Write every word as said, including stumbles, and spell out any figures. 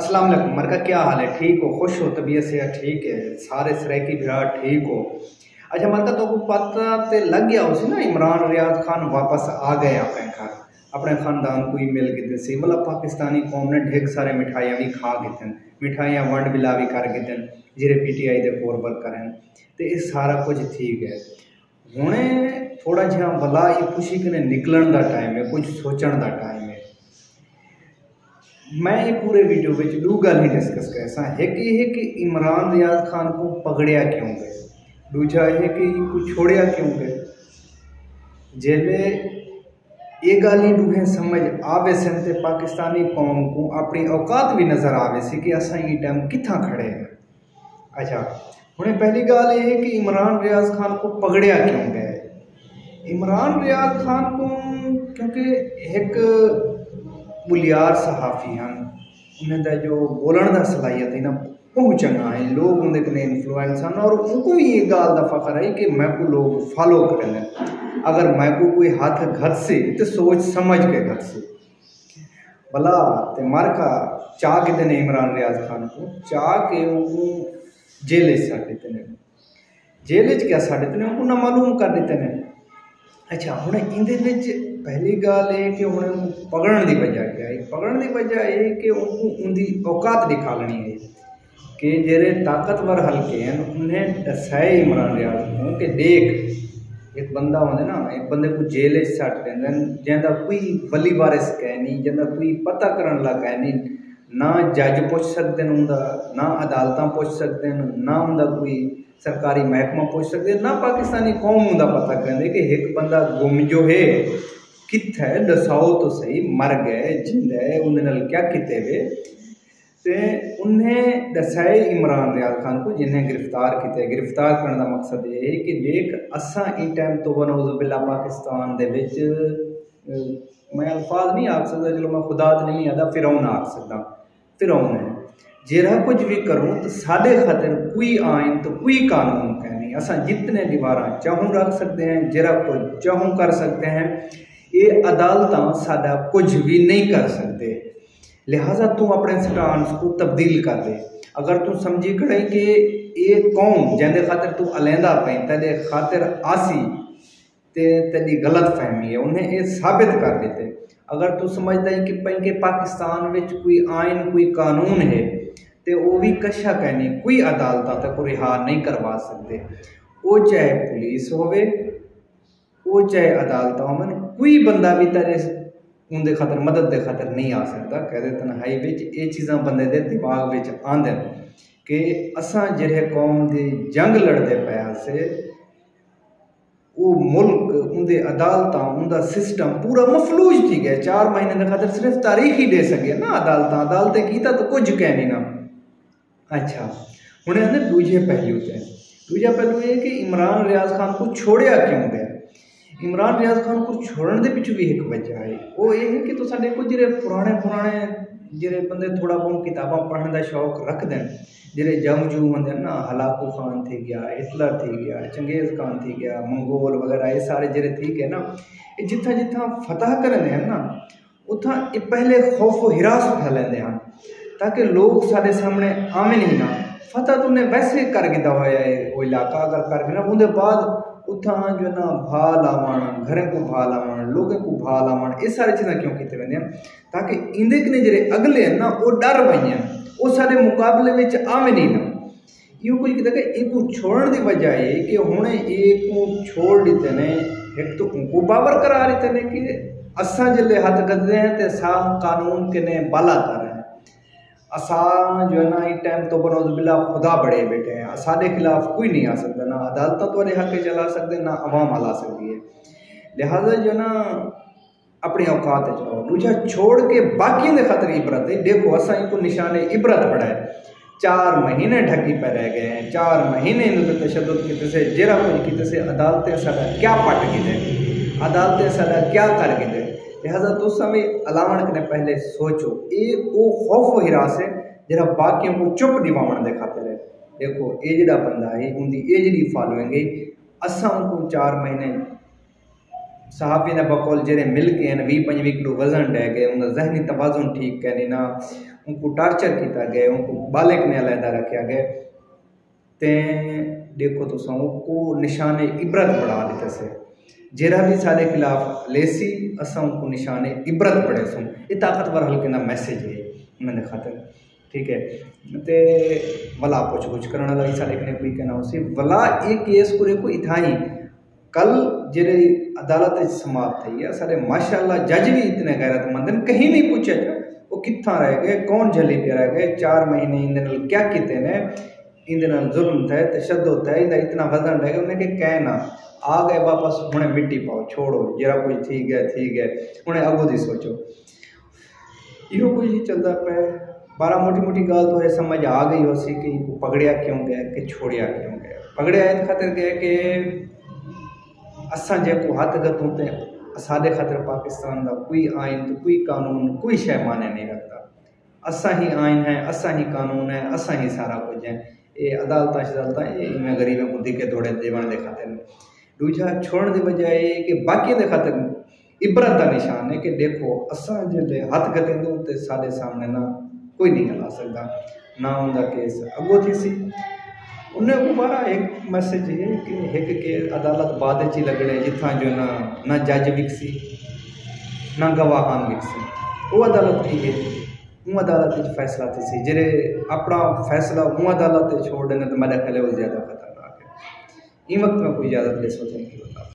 अस्सलाम वालेकुम, मरका क्या हाल है? ठीक हो? खुश हो? तबीयत से ठीक है? सारे सराय की भीड़ ठीक हो? अच्छा मरका, तो पता तो लग गया उसे ना, इमरान रियाज खान वापस आ गए अपने घर, अपने खानदान को ही मिल गए थे। मतलब पाकिस्तानी कौम ने ढेर सारे मिठाइयाँ भी खा गए थे, मिठाइयाँ वंड बिला भी कर गए थे, जिरे पी टी आई के कोरबर करें तो ये सारा कुछ ठीक है। हुणे थोड़ा जहा भला ये खुशी कने निकलन का टाइम है, कुछ सोचण का टाइम है। मैं ये पूरे वीडियो में दो गल ही डिस्कस कर सा, एक ये है कि इमरान रियाज खान को पकड़िया क्यों गए, दूजा है कि कुछ छोड़िया क्यों गए। जेबे ये गल ही दूहें समझ आवे सन तो पाकिस्तानी कौम को अपनी औकात भी नज़र आवे सी कि अस ये टाइम कितना खड़े हैं। अच्छा हमें पहली गल ये है कि इमरान रियाज खान को पकड़िया क्यों गए। इमरान रियाज खान को क्योंकि एक बुलियार सहाफ़ी हैं, उन्हें जो बोलण का सलाहियत है ना बहुत चंगा है, लोग उन्हें कने इन्फ्लुएंस हैं और उनको भी ये गाल का फख्र है कि मैं को लोग फॉलो करें। अगर मैं को कोई हाथ घर से तो सोच समझ के घर से भला तो मारका चाह के देने इमरान रियाज खान को चाह के उनको जेल सड़ देते हैं, जेल क्या सड़ देते हैं, उनको ना मालूम कर देते हैं। अच्छा हूँ इंदे पहली गल है कि उन्हें पकड़न की वजह क्या है, पकड़न की वजह है कि उनको उनकी औकात दिखालनी है कि जेरे ताकतवर हल्के हैं उन्हें दसाए इमरान रियाज को कि देख एक बंदा होंगे ना, एक बंदे को जेल सट देंगे जैसा कोई बली वारिस कह नहीं, जैसा कोई पता करने ला कह नहीं, ना जज पुछ सकते हैं उनका, ना अदालत पुछ सकते हैं, ना उनका कोई सरकारी महकमा पुछ सकते, ना पाकिस्तानी कौम उनका पता करें कि एक बंदा गुम जो है कित्थे दसाओ तो सही, मर गए जिंद है उन्हें क्या किते वे, तो उन्हें दसाए इमरान रियाज खान को जिन्हें गिरफ्तार किया। गिरफ्तार करने का मकसद ये है कि देख असा इ टाइम तो बनौज़ बिल्ला पाकिस्तान दे विच मैं अल्फाज नहीं आख सकता, चलो मैं खुदा तो नहीं आता फिरौन आख सकता, फिरौन है जरा कुछ भी करूँ तो साढ़े खातिर कोई आइन तो कोई कानून कह नहीं, असा जितने दीवारा चाहूँ रख सकते हैं, जरा कुछ चाहूँ कर सकते हैं, ये अदालत सादा कुछ भी नहीं कर सकते। लिहाजा तू अपने स्टांस को तब्दील कर दे, अगर तू समझी करे कि ये कौम जैसे खातिर तू अलहदा पी ते खातिर आसी ते तेरी गलत फहमी है, उन्हें ये साबित कर देते। अगर तू समझता है कि पई के पाकिस्तान में कोई आइन कोई कानून है तो वह भी कशा कहनी कोई अदालत तक रिहा नहीं करवा सकते, वो चाहे पुलिस होवे वो चाहे अदालत होवन, कोई बंदा भी तेरे उनके खातर मदद के खातर नहीं आ सकता। कहते तनहाई बिच ये चीज़ा बंदे के दिमाग में आंदन कि असा जिहे कौम की जंग लड़ते पैसे वो मुल्क उनके अदालत उनका सिस्टम पूरा मफलूज थी गया, चार महीने के खातर सिर्फ तारीख ही दे सके ना अदालत, अदालतें कीता तो कुछ कह नहीं ना। अच्छा हूँ आते दूजे पहलू से, दूजा पहलू ये कि इमरान रियाज खान को छोड़िया क्यों गया। इमरान रियाज खान को छोड़ने के पिछू भी एक वजह है, वो ये है कि तुसा देखो जिहड़े पुराने पुराने जिहड़े बंदे थोड़ा बहुत किताबां पढ़ने का शौक रखते हैं, जिहड़े जंगजू होंगे ना, हलाकू खान थी गया, हिटलर थी गया, चंगेज़ खान थी गया, मंगोल वगैरह ये सारे जिहड़े ठीक है ना, जिथा जिथा फतह करते हैं ना उथा ये पहले खौफ हिरास फैलेंदे हैं ताकि लोग साढ़े सामने आवन ही ना। फतह तो उन्हें वैसे कर दिता हुआ है वो इलाका, अगर करके ना उनके बाद उथा जो ना भाल आवण, घरें को भाल आवण, लोगों को भाल आवण, ये सारी चीज़ा क्यों की वे ताकि इंदे कने जे अगले हैं ना वो डर वही वो सारे मुकाबले में आवे नहीं ना। यो कुछ कि एक छोड़ने की वजह है कि हूँ एक छोड़ देते हैं, एक तो उनको बाबर करा देते हैं कि असा जल्द हथ करते हैं तो सा कानून कने बाला कर रहे हैं, असा जो है ना इस टाइम तो बनौज बिला खुदा बड़े बैठे हैं, साढ़े खिलाफ कोई नहीं आ सकता, ना अदालत तो हक चला सकते ना अवाम हला सकती है। लिहाजा जो ना अपनी औकात चलाओ, दूजा छोड़ के बाकियों के खातर इबरत है। देखो असा इनको निशान इबरत पड़ा है, चार महीने ढकी पर रह गए हैं, चार महीने इनके तशद्दुद किते से जेरा कुछ किते से अदालतें सारा क्या पट गए, अदालतें सारा क्या कर गए। लिहाजा तो समय अलावण कने पहले सोचो, ये वो खौफ हिरास है जरा बाकियों को चुप दिवावण के खातिर है। देखो ये जड़ा बंदा है उनकी एजरी फॉलोइंग है, असा उनको चार महीने सहाफ़ी ने बकौल जेरे मिल के हैं भी पंजी किलो वजन रह गए उनका जहनी तवाजुन ठीक कहने ना उनको टार्चर किया गया उनको बालक ने अलहदा रखा गया ते देखो तो सौ को निशाने इबरत बढ़ा देते से जरा भी सारे खिलाफ लेसी असा उनको निशाने इबरत पड़े सो ये ताकतवर हल्के ना मैसेज है मैंने खातर ठीक है ते वला कुछ कुछ करने लगी सारे ने कोई कहना उसे वला एक केस को देखो इथाई कल जेरे अदालत समाप्त थी है सारे माशाल्लाह जज भी इतने गैरतमंद कहीं नहीं पूछे वो कितना रह गए कौन झली पे रह गए चार महीने इन क्या किते ने इन जुल्म थे तशद्दुद थे इनका इतना वजन रह गया उन्हें कहना आ गए वापस उन्हें मिट्टी पाओ छोड़ो जरा कुछ ठीक है ठीक है उन्हें अगो दी सोचो यो कुछ चलता पे बारह मोटी मोटी गाल तो समझ आ गई हो सी कि इनको पकड़िया क्यों गया कि छोड़िया क्यों गया पकड़िया इन खातर गया कि असा जो हथ गत होते असादे खातर पाकिस्तान का कोई आइन तो कोई कानून कोई शह माने नहीं रखता असा ही आइन है असा ही कानून है असा ही सारा कुछ है ये अदालत शदालत ये इन्हें गरीबों को दिखे थोड़े देवन दे खातर दूजा छोड़ने की बजाय कि बाकी दे खातर इबरत का निशान है कि देखो असा जो हथ गते तो साढ़े सामने ना कोई नहीं हला सकता ना उनका केस अगो थी सी उन्हें दोबारा एक मैसेज है कि एक के अदालत बाद च लगने जिथा जो ना ना जज विकसी ना गवाहान विकसी वो अदालत की है वो अदालत फैसला थी सी जे अपना फैसला वो अदालत छोड़ देने तो मेरा ख्याल वो ज़्यादा खतरनाक है इन वक्त में कोई इजाज़त ले सोचने की होता।